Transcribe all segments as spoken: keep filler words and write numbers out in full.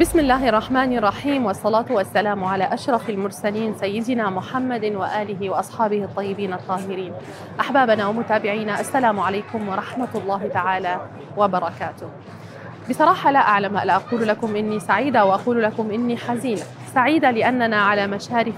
بسم الله الرحمن الرحيم، والصلاة والسلام على أشرف المرسلين سيدنا محمد وآله وأصحابه الطيبين الطاهرين. أحبابنا ومتابعينا، السلام عليكم ورحمة الله تعالى وبركاته. بصراحة لا أعلم ألا أقول لكم إني سعيدة وأقول لكم إني حزينة. سعيدة لأننا على مشارف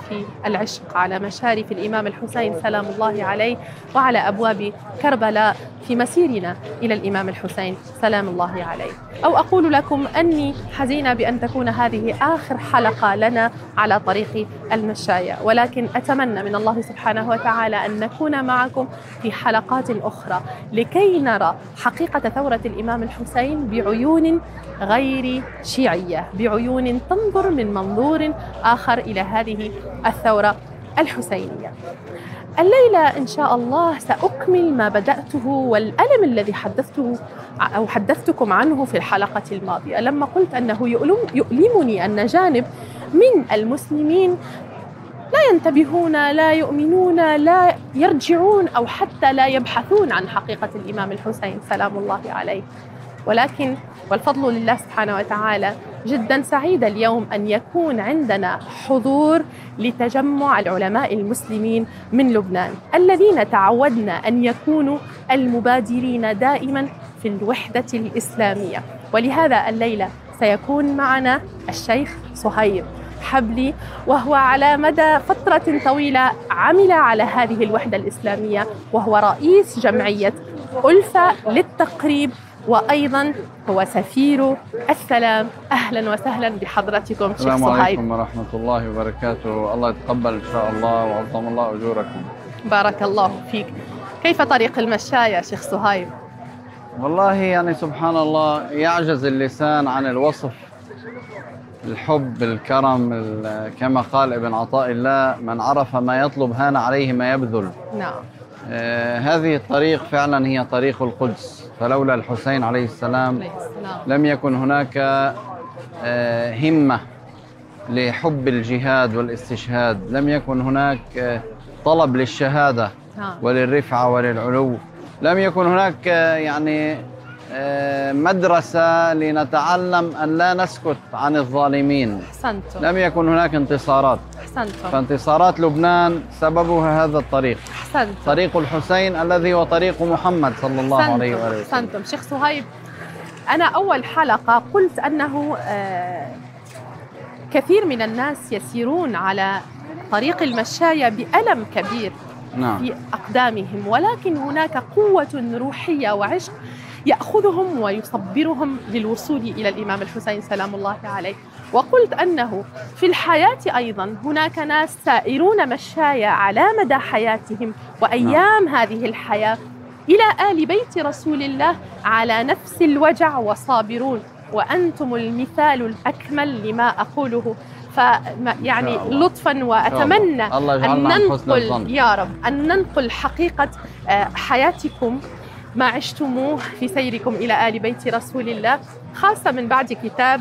العشق، على مشارف الإمام الحسين سلام الله عليه، وعلى أبواب كربلاء في مسيرنا إلى الإمام الحسين سلام الله عليه. أو أقول لكم أني حزينة بأن تكون هذه آخر حلقة لنا على طريق المشاية، ولكن أتمنى من الله سبحانه وتعالى أن نكون معكم في حلقات أخرى لكي نرى حقيقة ثورة الإمام الحسين بعيون غير شيعية، بعيون تنظر من منظور آخر إلى هذه الثورة الحسينية. الليلة إن شاء الله سأكمل ما بدأته والألم الذي حدثته أو حدثتكم عنه في الحلقة الماضية، لما قلت أنه يؤلمني أن جانب من المسلمين لا ينتبهون، لا يؤمنون، لا يرجعون أو حتى لا يبحثون عن حقيقة الإمام الحسين سلام الله عليه. ولكن والفضل لله سبحانه وتعالى، جدا سعيدة اليوم أن يكون عندنا حضور لتجمع العلماء المسلمين من لبنان الذين تعودنا أن يكونوا المبادرين دائما في الوحدة الإسلامية. ولهذا الليلة سيكون معنا الشيخ صهيب حبلي، وهو على مدى فترة طويلة عمل على هذه الوحدة الإسلامية، وهو رئيس جمعية ألفة للتقريب، وأيضاً هو سفير السلام. أهلاً وسهلاً بحضرتكم شيخ صهيب. السلام عليكم ورحمة الله وبركاته، الله يتقبل إن شاء الله وعظم الله أجوركم. بارك الله فيك. كيف طريق المشاية شيخ صهيب؟ والله يعني سبحان الله، يعجز اللسان عن الوصف. الحب، الكرم، كما قال ابن عطاء الله: من عرف ما يطلب هان عليه ما يبذل. نعم. آه هذه الطريق فعلا هي طريق القدس، فلولا الحسين عليه السلام لم يكن هناك آه همة لحب الجهاد والاستشهاد، لم يكن هناك آه طلب للشهادة وللرفعة وللعلو، لم يكن هناك آه يعني آه مدرسة لنتعلم أن لا نسكت عن الظالمين. أحسنتم. لم يكن هناك انتصارات. أحسنتم. فانتصارات لبنان سببها هذا الطريق. أحسنتم. طريق الحسين الذي هو طريق محمد صلى الله أحسنتم. عليه وسلم. أحسنتم. شيخ صهيب، أنا أول حلقة قلت أنه آه كثير من الناس يسيرون على طريق المشاية بألم كبير. نعم. في أقدامهم، ولكن هناك قوة روحية وعشق يأخذهم ويصبرهم للوصول إلى الإمام الحسين سلام الله عليه. وقلت أنه في الحياة أيضا هناك ناس سائرون مشايا على مدى حياتهم وأيام نعم. هذه الحياة إلى آل بيت رسول الله على نفس الوجع وصابرون، وأنتم المثال الأكمل لما أقوله. فيعني لطفاً، وأتمنى أن ننقل يا رب أن ننقل حقيقة حياتكم، ما عشتموه في سيركم إلى آل بيت رسول الله، خاصة من بعد كتاب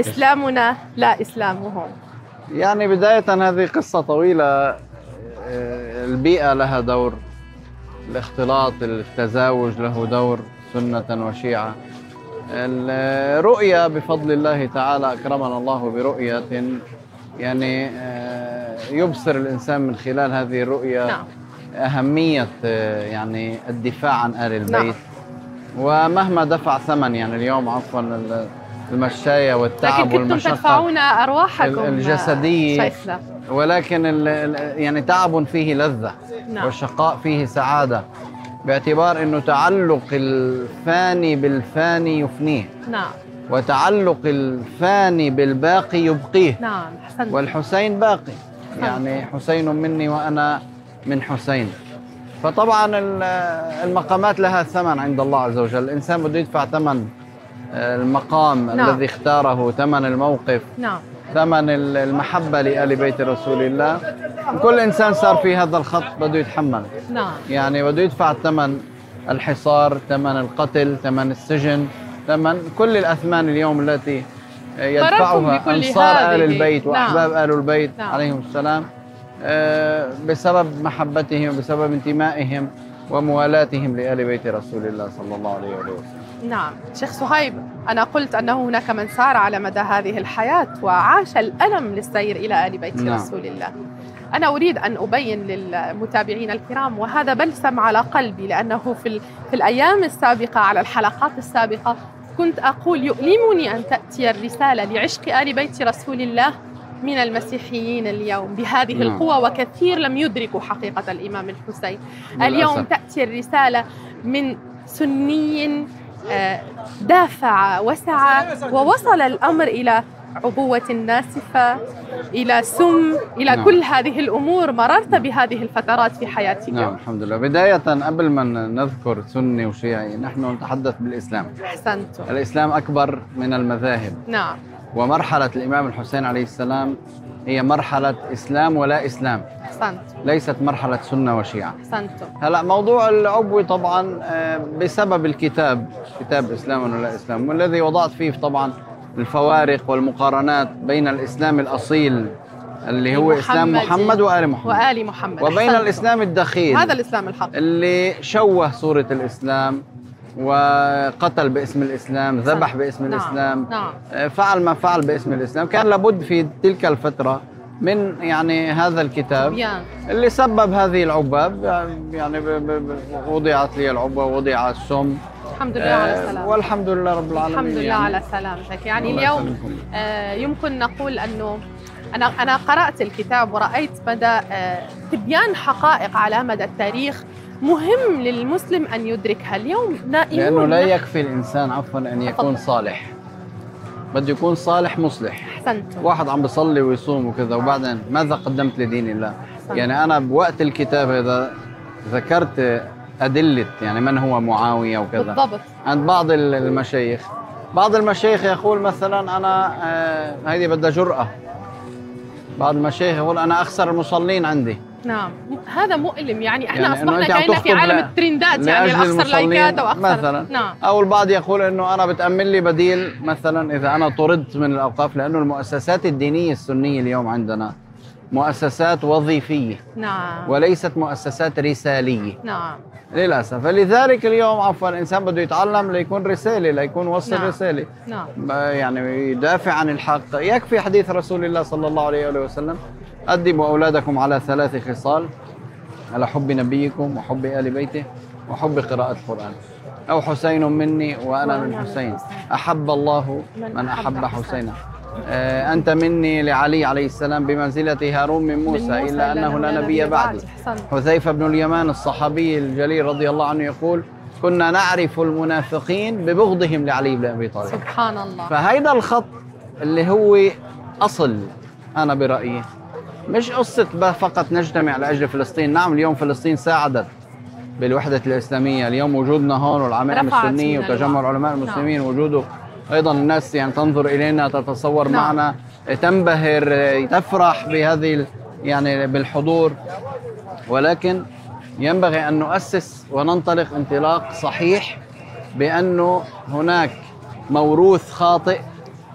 إسلامنا لا إسلامهم. يعني بداية، هذه قصة طويلة، البيئة لها دور، الاختلاط، التزاوج له دور، سنة وشيعة. الرؤية بفضل الله تعالى أكرمنا الله برؤية، يعني يبصر الإنسان من خلال هذه الرؤية نعم. أهمية يعني الدفاع عن آل البيت نعم. ومهما دفع ثمن، يعني اليوم عفوا المشاية والتعب والمشقة، لكن كنتم تدفعون أرواحكم الجسدية، ولكن يعني تعب فيه لذة نعم. والشقاء فيه سعادة، باعتبار أنه تعلق الفاني بالفاني يفنيه نعم. وتعلق الفاني بالباقي يبقيه نعم. حسن. والحسين باقي حسن. يعني حسين مني وأنا من حسين. فطبعا المقامات لها ثمن عند الله عز وجل، الإنسان بده يدفع ثمن المقام نعم. الذي اختاره، ثمن الموقف نعم. ثمن المحبة لآل بيت رسول الله. كل إنسان صار في هذا الخط بده يتحمل نعم. يعني بده يدفع ثمن الحصار، ثمن القتل، ثمن السجن، ثمن كل الأثمان اليوم التي يدفعها أنصار آل البيت وأحباب نعم. آل البيت نعم. عليهم السلام بسبب محبتهم وبسبب انتمائهم وموالاتهم لآل بيت رسول الله صلى الله عليه وسلم. نعم شيخ صهيب، أنا قلت أنه هناك من سار على مدى هذه الحياة وعاش الألم للسير إلى آل بيت نعم. رسول الله. أنا أريد أن أبين للمتابعين الكرام، وهذا بلسم على قلبي، لأنه في, في الأيام السابقة على الحلقات السابقة كنت أقول يؤلمني أن تأتي الرسالة لعشق آل بيت رسول الله من المسيحيين اليوم بهذه نعم. القوة، وكثير لم يدركوا حقيقة الإمام الحسين. اليوم تأتي الرسالة من سني دافع وسعى ووصل الأمر إلى عبوة ناسفة، إلى سم، إلى نعم. كل هذه الأمور. مررت بهذه الفترات في حياتك؟ نعم الحمد لله. بداية قبل ما نذكر سني وشيعي، نحن نتحدث بالإسلام. أحسنتم. الإسلام أكبر من المذاهب. نعم. ومرحلة الإمام الحسين عليه السلام هي مرحلة إسلام ولا إسلام. أحسنت. ليست مرحلة سنة وشيعة. أحسنتم. هلا موضوع العبوة طبعا بسبب الكتاب، كتاب إسلام ولا إسلام، والذي وضعت فيه طبعا الفوارق والمقارنات بين الإسلام الأصيل اللي هو إسلام محمد وآل محمد وآل محمد وبين أحسنتم. الإسلام الدخيل، هذا الإسلام الحق اللي شوه صورة الإسلام وقتل باسم الإسلام، ذبح باسم نعم. الإسلام نعم. فعل ما فعل باسم الإسلام. كان لابد في تلك الفترة من يعني هذا الكتاب يعني. اللي سبب هذه العباب، يعني وضعت لي العبوة ووضع السم. الحمد لله على السلامة، والحمد لله رب العالمين. الحمد لله يعني. على سلامتك. يعني اليوم آه يمكن نقول أنه أنا أنا قرأت الكتاب ورأيت مدى تبيان آه حقائق على مدى التاريخ. مهم للمسلم أن يدركها. اليوم نائمون، لأنه لا يكفي الإنسان عفوا أن يكون صالح، بده يكون صالح مصلح. أحسنتم. واحد عم بيصلي ويصوم وكذا وبعدين ماذا قدمت لدين الله؟ أحسنتم. يعني أنا بوقت الكتاب هذا ذكرت أدلة يعني من هو معاوية وكذا بالضبط. عند بعض المشايخ بعض المشايخ يقول مثلا أنا آه هيدي بدها جرأة. بعض المشايخ يقول أنا أخسر المصلين عندي. نعم هذا مؤلم. يعني احنا يعني اصبحنا كاينه في عالم الترندات، يعني اخسر لايكات واخسر مثلا نعم. او البعض يقول انه انا بتامل لي بديل مثلا اذا انا طردت من الاوقاف، لانه المؤسسات الدينيه السنيه اليوم عندنا مؤسسات وظيفيه نعم وليست مؤسسات رساليه نعم للاسف. فلذلك اليوم عفوا الانسان بده يتعلم ليكون رساله، ليكون وصل نعم. رساله نعم يعني يدافع عن الحق. يكفي حديث رسول الله صلى الله عليه واله وسلم: قدموا أولادكم على ثلاث خصال، على حب نبيكم وحب آل بيته وحب قراءة القرآن. أو حسين مني وأنا من حسين، أحب الله من أحب حسينا. آه أنت مني لعلي عليه السلام بمنزلة هارون من موسى إلا أنه لا نبي بعدي. حذيفة بن اليمان الصحابي الجليل رضي الله عنه يقول: كنا نعرف المنافقين ببغضهم لعلي بن أبي طالب. سبحان الله. فهيدا الخط اللي هو أصل، أنا برأيي مش قصة فقط نجتمع لأجل فلسطين. نعم اليوم فلسطين ساعدت بالوحدة الإسلامية، اليوم وجودنا هون والعمائم السنية وتجمع العلماء المسلمين وجوده أيضا، الناس يعني تنظر إلينا، تتصور نعم. معنا، تنبهر، تفرح بهذه يعني بالحضور. ولكن ينبغي أن نؤسس وننطلق انطلاق صحيح بأنه هناك موروث خاطئ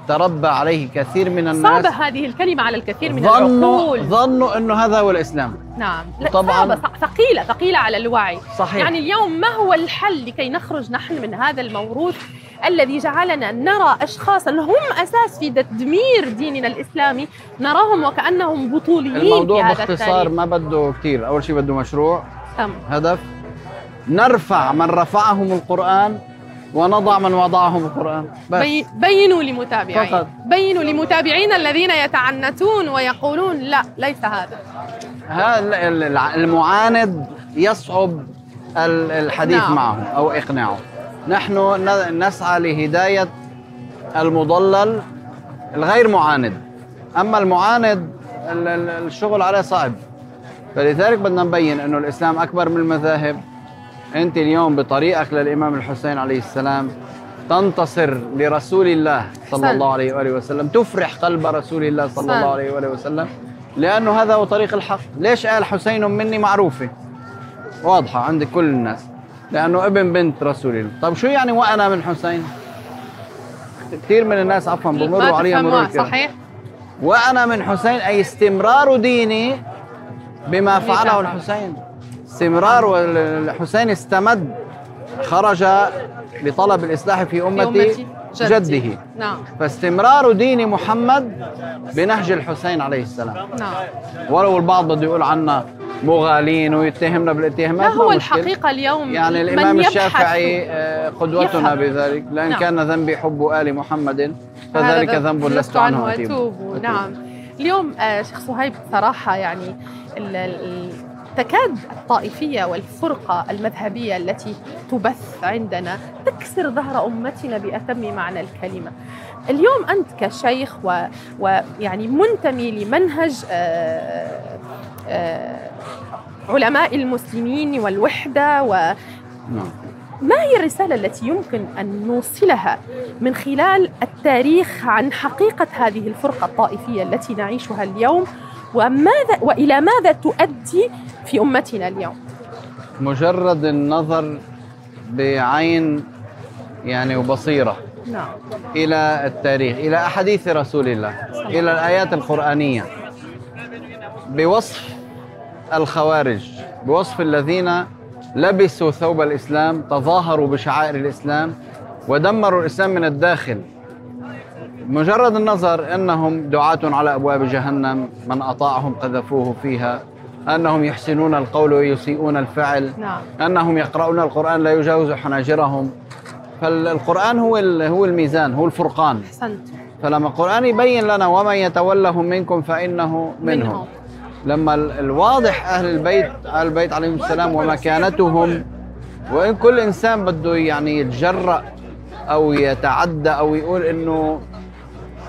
تربى عليه كثير من الناس. صعبة هذه الكلمة على الكثير من العقول. ظنوا أنه هذا هو الإسلام. نعم طبعا ثقيلة ثقيلة على الوعي. صحيح. يعني اليوم ما هو الحل لكي نخرج نحن من هذا الموروث الذي جعلنا نرى أشخاصا هم أساس في تدمير ديننا الإسلامي، نراهم وكأنهم بطوليين؟ الموضوع باختصار ما بده كثير. أول شيء بده مشروع تم. هدف، نرفع من رفعهم القرآن ونضع من وضعهم القرآن. بس. بينوا لمتابعين فقط. بينوا لمتابعين الذين يتعنتون ويقولون لا ليس هذا. هذا المعاند يصعب الحديث نعم. معه أو إقناعه. نحن نسعى لهداية المضلل الغير معاند، أما المعاند الشغل عليه صعب. فلذلك بدنا نبين أنه الإسلام أكبر من المذاهب. أنت اليوم بطريقك للإمام الحسين عليه السلام تنتصر لرسول الله صلى الله عليه وآله وسلم، تفرح قلب رسول الله صلى الله عليه وآله وسلم، لأنه هذا هو طريق الحق. ليش قال حسين مني؟ معروفة واضحة عند كل الناس، لأنه ابن بنت رسول الله. طب شو يعني وأنا من حسين؟ كثير من الناس عفوا بمروا عليها مرور كثير. صحيح. وأنا من حسين أي استمرار ديني بما فعله الحسين. استمرار، والحسين استمد خرج لطلب الإصلاح في أمة جده. نعم. فاستمرار دين محمد بنهج الحسين عليه السلام. نعم. ولو البعض بده يقول عنا مغالين ويتهمنا بالاتهامات، لا، هو الحقيقة اليوم يعني الإمام الشافعي قدوتنا بذلك، لأن نعم. كان ذنبي حب آل محمد فذلك ذنب لست عنه أتوب. نعم. اليوم شيخ صهيب صراحة يعني ال ال تكاد الطائفية والفرقة المذهبية التي تبث عندنا تكسر ظهر أمتنا بأتم معنى الكلمة. اليوم أنت كشيخ ويعني منتمي لمنهج آآ آآ علماء المسلمين والوحدة، وما هي الرسالة التي يمكن أن نوصلها من خلال التاريخ عن حقيقة هذه الفرقة الطائفية التي نعيشها اليوم، وماذا وإلى ماذا تؤدي في أمتنا اليوم؟ مجرد النظر بعين يعني وبصيرة نعم. إلى التاريخ، إلى أحاديث رسول الله، إلى الآيات القرآنية، بوصف الخوارج، بوصف الذين لبسوا ثوب الإسلام، تظاهروا بشعائر الإسلام ودمروا الإسلام من الداخل. مجرد النظر أنهم دعاة على أبواب جهنم، من أطاعهم قذفوه فيها، أنهم يحسنون القول ويسيئون الفعل، نعم. أنهم يقرؤون القرآن لا يجاوز حناجرهم. فالقرآن هو هو الميزان، هو الفرقان. أحسنت. فلما القرآن يبين لنا ومن يتولهم منكم فإنه منهم. منهم. لما الواضح أهل البيت أهل البيت عليهم السلام ومكانتهم، وإن كل إنسان بده يعني يتجرأ أو يتعدى أو يقول إنه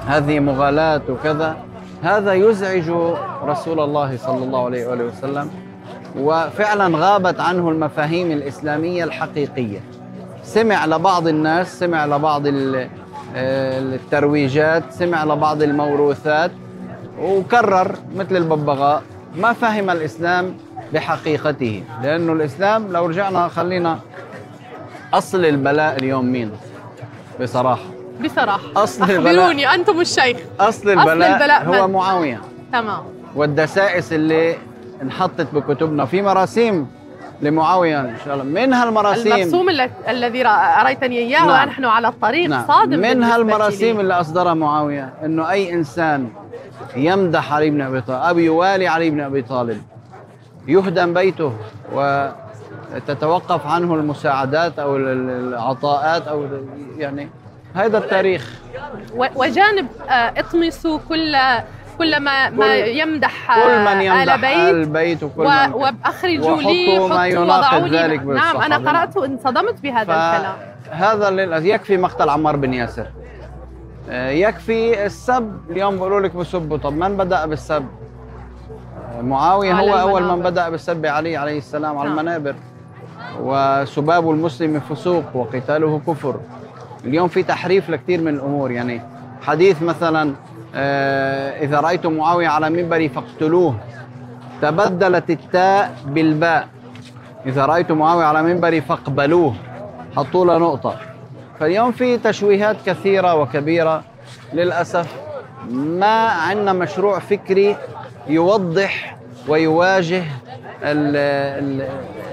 هذه مغالاة وكذا، هذا يزعج رسول الله صلى الله عليه وآله وسلم. وفعلا غابت عنه المفاهيم الإسلامية الحقيقية. سمع لبعض الناس، سمع لبعض الترويجات، سمع لبعض الموروثات وكرر مثل الببغاء، ما فهم الإسلام بحقيقته. لأنه الإسلام لو رجعنا، خلينا أصل البلاء اليوم مين بصراحة؟ بصراحة أصل أخبروني أنتم الشيخ، أصل البلاء, أصل البلاء هو معاوية. تمام. والدسائس اللي انحطت بكتبنا في مراسيم لمعاوية إن شاء الله، من هالمراسيم المرسوم الذي أريتني إياه، نعم. ونحن على الطريق، نعم. صادم. من هالمراسيم اللي أصدرها معاوية إنه أي إنسان يمدح علي بن أبي طالب أو يوالي علي بن أبي طالب يهدم بيته وتتوقف عنه المساعدات أو العطاءات أو يعني هذا التاريخ. وجانب اطمسوا كل كل ما كل ما يمدح آل البيت، وأخرجوا لي حطوا وضعوا لي. نعم، أنا قرأت وانصدمت بهذا الكلام. هذا اللي يكفي مقتل عمار بن ياسر، يكفي السب. اليوم بقولوا لك بسبوا، طب من بدأ بالسب؟ معاوية هو المنابر. أول من بدأ بالسب علي عليه السلام، نعم. على المنابر. وسباب المسلم فسوق وقتاله كفر. اليوم في تحريف لكثير من الأمور، يعني حديث مثلا آه إذا رأيتم معاوية على منبري فاقتلوه، تبدلت التاء بالباء. إذا رأيتم معاوية على منبري فاقبلوه، حطوا له نقطة. فاليوم في تشويهات كثيرة وكبيرة للأسف. ما عندنا مشروع فكري يوضح ويواجه ال ال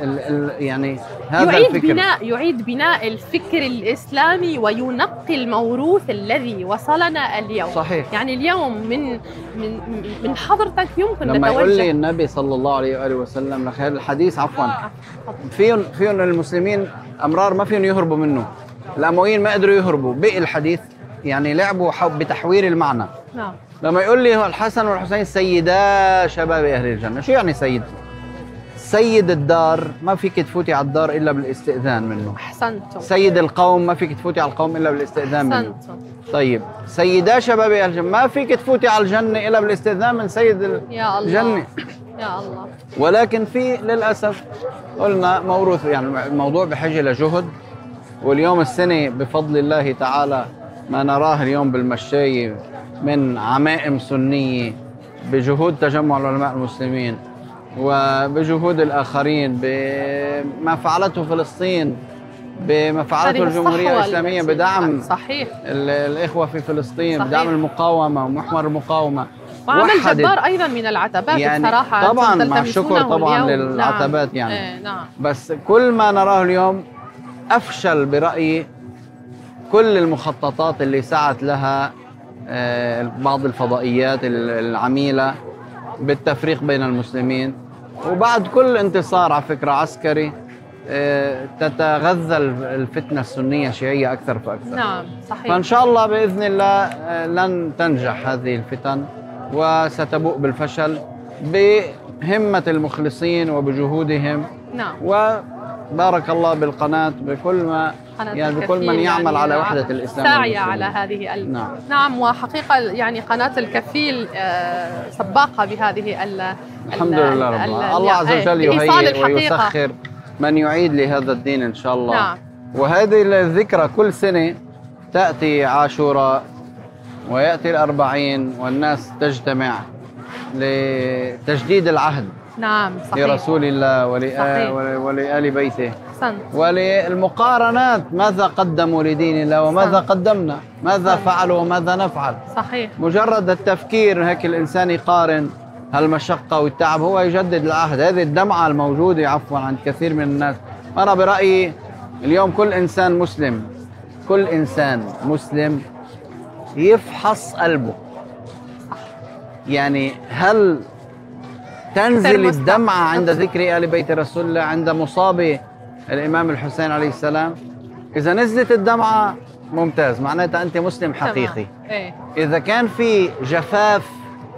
ال ال يعني هذا يعيد الفكر. بناء يعيد بناء الفكر الإسلامي وينقي الموروث الذي وصلنا اليوم. صحيح. يعني اليوم من من من حضرتك يمكن لما نتوجه. يقول لي النبي صلى الله عليه وآله وسلم لخير الحديث عفوا آه. فيهم فيهم المسلمين أمرار ما فيهم يهربوا منه. الأمويين ما قدروا يهربوا، بقي الحديث يعني لعبوا بتحوير المعنى. نعم. لما يقول لي الحسن والحسين سيدا شباب أهل الجنة، شو يعني سيد؟ سيد الدار ما فيك تفوتي على الدار إلا بالاستئذان منه. أحسنتم. سيد القوم ما فيك تفوتي على القوم إلا بالاستئذان منه. أحسنتم. طيب، سيدا شباب أهل الجنة ما فيك تفوتي على الجنة إلا بالاستئذان من سيد الجنة. يا الله. يا الله. ولكن في للأسف قلنا موروث، يعني الموضوع بحاجة لجهد. واليوم السنة بفضل الله تعالى ما نراه اليوم بالمشاية من عمائم سنية بجهود تجمع العلماء المسلمين وبجهود الآخرين، بما فعلته فلسطين، بما فعلته الجمهورية الإسلامية بدعم صحيح. الإخوة في فلسطين، صحيح. بدعم المقاومة ومحور المقاومة، وعمل جبار أيضا من العتبات يعني بصراحة. طبعا مع الشكر طبعا للعتبات، نعم. يعني نعم. بس كل ما نراه اليوم افشل برايي كل المخططات اللي سعت لها بعض الفضائيات العميله بالتفريق بين المسلمين. وبعد كل انتصار على فكره عسكري تتغذى الفتنه السنيه الشيعيه اكثر فاكثر. نعم صحيح. فان شاء الله باذن الله لن تنجح هذه الفتن وستبوء بالفشل بهمه المخلصين وبجهودهم. نعم. وبارك الله بالقناه بكل ما يعني بكل من يعمل يعني على وحده الاسلام ساعيه على هذه ال... نعم. نعم وحقيقه يعني قناه الكفيل سباقه بهذه ال... الحمد ال... لله رب العالمين. الله عز وجل يهيئ ويسخر من يعيد لهذا الدين إن شاء الله. نعم. وهذه الذكرى كل سنة تأتي عاشوراء ويأتي الأربعين والناس تجتمع لتجديد العهد. نعم صحيح. لرسول الله ولآل, ولآل بيته. صحيح. وللمقارنات ماذا قدموا لدين الله وماذا صحيح. قدمنا ماذا صحيح. فعلوا وماذا نفعل. صحيح. مجرد التفكير هيك الإنسان يقارن هالمشقة والتعب هو يجدد العهد. هذه الدمعة الموجودة عفوا عند كثير من الناس. أنا برأيي اليوم كل إنسان مسلم كل إنسان مسلم يفحص قلبه. يعني هل تنزل الدمعة عند ذكر آل بيت رسول الله عند مصابي الإمام الحسين عليه السلام؟ إذا نزلت الدمعة ممتاز معناتها أنت مسلم حقيقي. إذا كان في جفاف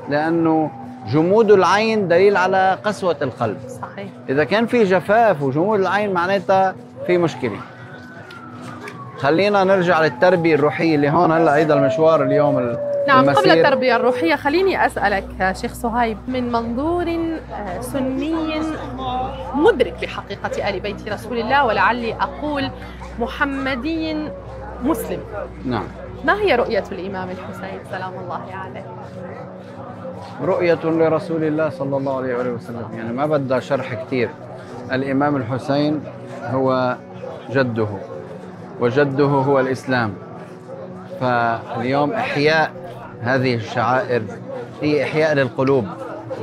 لأنه جمود العين دليل على قسوة القلب. صحيح. إذا كان في جفاف وجمود العين معناتها في مشكلة. خلينا نرجع للتربية الروحية اللي هون هلا هيدا المشوار اليوم المسير. نعم قبل التربية الروحية خليني أسألك شيخ صهيب من منظور سني مدرك بحقيقة آل بيت رسول الله ولعلي أقول محمدي مسلم. نعم. ما هي رؤية الإمام الحسين سلام الله عليه؟ رؤية لرسول الله صلى الله عليه وسلم يعني ما بدها شرح كثير. الإمام الحسين هو جده وجده هو الإسلام. فاليوم إحياء هذه الشعائر هي إحياء للقلوب.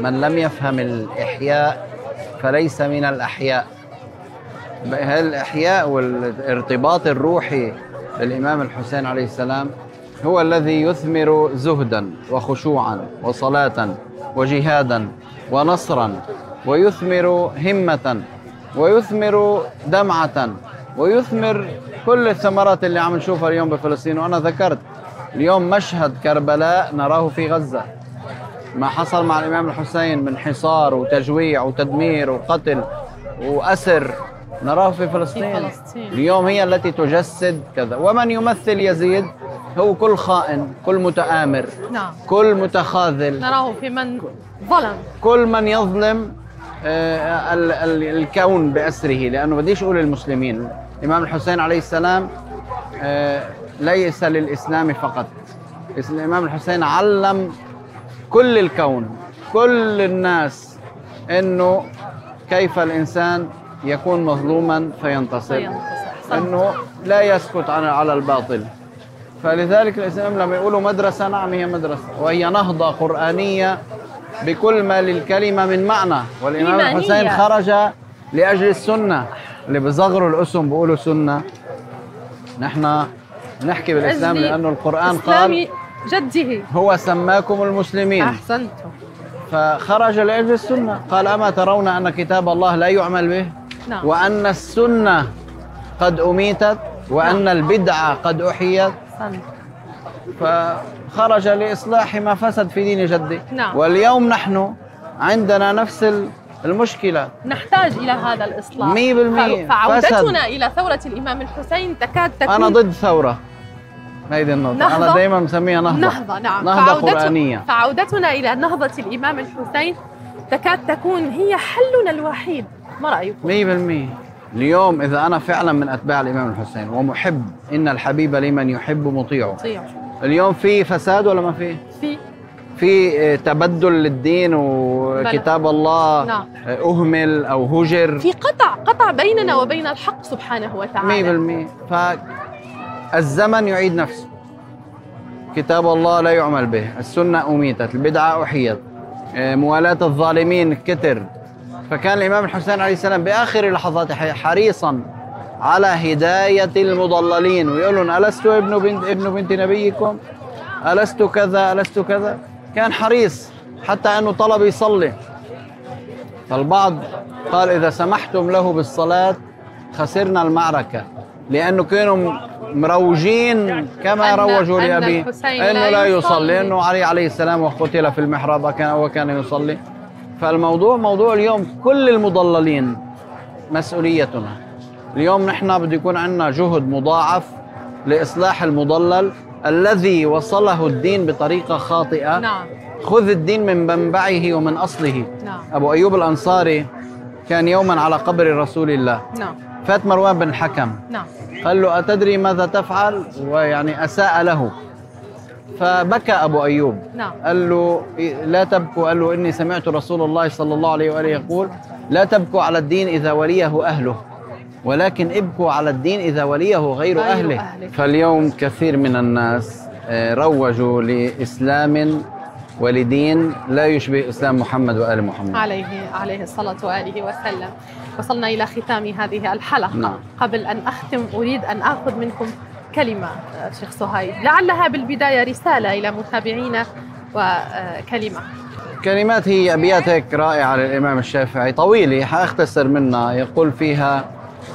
من لم يفهم الإحياء فليس من الأحياء. الإحياء والارتباط الروحي بالإمام الحسين عليه السلام هو الذي يثمر زهدا وخشوعا وصلاة وجهادا ونصرا ويثمر همة ويثمر دمعة ويثمر كل الثمرات اللي عم نشوفها اليوم بفلسطين. وأنا ذكرت اليوم مشهد كربلاء نراه في غزة. ما حصل مع الإمام الحسين من حصار وتجويع وتدمير وقتل وأسر نراه في فلسطين. اليوم هي التي تجسد كذا. ومن يمثل يزيد هو كل خائن كل متآمر. نعم. كل متخاذل نراه في من ظلم. كل من يظلم آه ال ال الكون بأسره. لأنه بديش أقول المسلمين. الإمام الحسين عليه السلام آه ليس للإسلام فقط. الإمام الحسين علم كل الكون كل الناس أنه كيف الإنسان يكون مظلوما فينتصر, فينتصر. أنه لا يسكت عن على الباطل. فلذلك الإسلام لما يقولوا مدرسة نعم هي مدرسة وهي نهضة قرآنية بكل ما للكلمة من معنى. والإمام إيمانية. الحسين خرج لأجل السنة. اللي بصغروا الأسم بيقولوا سنة. نحن نحكي بالإسلام لأنه القرآن قال جده هو سماكم المسلمين. أحسنتم. فخرج لأجل السنة. قال أما ترون أن كتاب الله لا يعمل به؟ نعم. وأن السنة قد أميتت وأن نعم. البدعة قد أحيت. فخرج لإصلاح ما فسد في دين جدي. نعم. واليوم نحن عندنا نفس المشكلة. نحتاج إلى هذا الإصلاح مية بالمية. فعودتنا إلى ثورة الإمام الحسين تكاد تكون. أنا ضد ثورة. هيدي النهضة أنا دائما مسميها نهضة. نهضة نعم. نهضة قرآنية. فعودتنا إلى نهضة الإمام الحسين تكاد تكون هي حلنا الوحيد. ما رأيكم؟ مية بالمية. اليوم إذا أنا فعلا من أتباع الإمام الحسين ومحب إن الحبيب لمن يحب مطيعه. اليوم في فساد ولا ما في؟ في في تبدل للدين وكتاب الله. نعم. أهمل أو هجر. في قطع قطع بيننا وبين الحق سبحانه وتعالى. مية بالمية. فالزمن يعيد نفسه. كتاب الله لا يعمل به. السنة أميتت. البدعة أحيت. موالاة الظالمين كتر. فكان الإمام الحسين عليه السلام بآخر اللحظات حريصا على هداية المضللين، ويقول لهم ألست ابن بنت ابن بنت نبيكم؟ ألست كذا؟ ألست كذا؟ كان حريص حتى أنه طلب يصلي. فالبعض قال إذا سمحتم له بالصلاة خسرنا المعركة، لأنه كانوا مروجين كما روجوا لأبيه أنه لا يصلي، أنه علي عليه السلام وقتل في المحراب وكان يصلي. فالموضوع موضوع اليوم كل المضللين مسؤوليتنا. اليوم نحن بده يكون عندنا جهد مضاعف لإصلاح المضلل الذي وصله الدين بطريقة خاطئة. نعم. خذ الدين من منبعه ومن أصله. نعم. أبو أيوب الأنصاري كان يوما على قبر رسول الله. نعم. فات مروان بن الحكم. نعم. قال له أتدري ماذا تفعل؟ ويعني أساء له فبكى أبو أيوب. نعم. قال له لا تبكوا، قال له إني سمعت رسول الله صلى الله عليه وآله يقول لا تبكوا على الدين إذا وليه أهله، ولكن ابكوا على الدين إذا وليه غير أهله. أهله. فاليوم كثير من الناس روجوا لإسلام ولدين لا يشبه إسلام محمد وآل محمد عليه عليه الصلاة وآله وسلم. وصلنا إلى ختام هذه الحلقة. نعم. قبل أن أختم أريد أن أخذ منكم كلمة شيخ صهيب، لعلها بالبداية رسالة إلى متابعينا وكلمة. كلمات هي أبياتك رائعة للإمام الشافعي طويلة حأختصر منها، يقول فيها: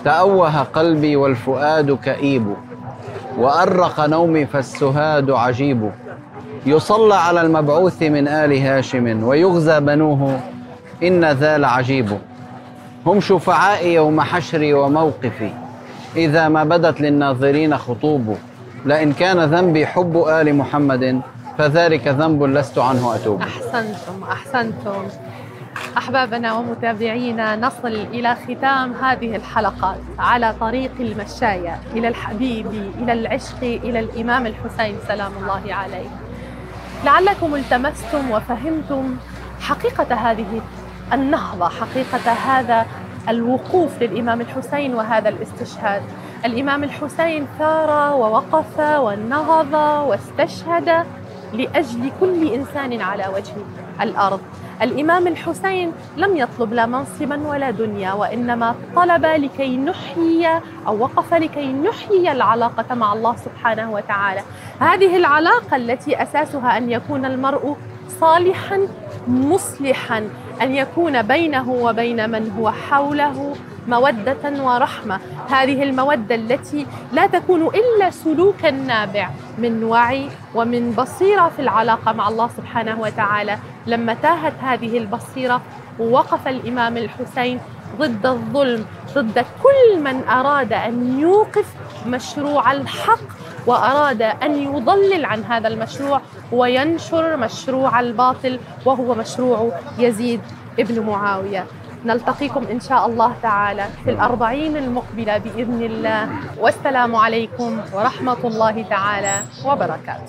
تأوه قلبي والفؤاد كئيب، وأرق نومي فالسهاد عجيب، يصلى على المبعوث من آل هاشم ويغزى بنوه إن ذا لعجيب، هم شفعائي يوم حشري وموقفي إذا ما بدت للناظرين خطوب، لئن كان ذنبي حب آل محمد فذلك ذنب لست عنه أتوب. أحسنتم أحسنتم أحبابنا ومتابعينا، نصل إلى ختام هذه الحلقات على طريق المشاية إلى الحبيب إلى العشق إلى الإمام الحسين سلام الله عليه. لعلكم التمستم وفهمتم حقيقة هذه النهضة، حقيقة هذا الوقوف للإمام الحسين وهذا الاستشهاد. الإمام الحسين ثار ووقف ونهض واستشهد لأجل كل إنسان على وجه الأرض. الإمام الحسين لم يطلب لا منصبا ولا دنيا، وإنما طلب لكي نحيي أو وقف لكي نحيي العلاقة مع الله سبحانه وتعالى، هذه العلاقة التي أساسها أن يكون المرء صالحا مصلحا، أن يكون بينه وبين من هو حوله مودة ورحمة، هذه المودة التي لا تكون إلا سلوكا نابع من وعي ومن بصيرة في العلاقة مع الله سبحانه وتعالى. لما تاهت هذه البصيرة ووقف الإمام الحسين ضد الظلم، ضد كل من أراد أن يوقف مشروع الحق وأراد أن يضلل عن هذا المشروع وينشر مشروع الباطل وهو مشروع يزيد ابن معاوية. نلتقيكم إن شاء الله تعالى في الأربعين المقبلة بإذن الله، والسلام عليكم ورحمة الله تعالى وبركاته.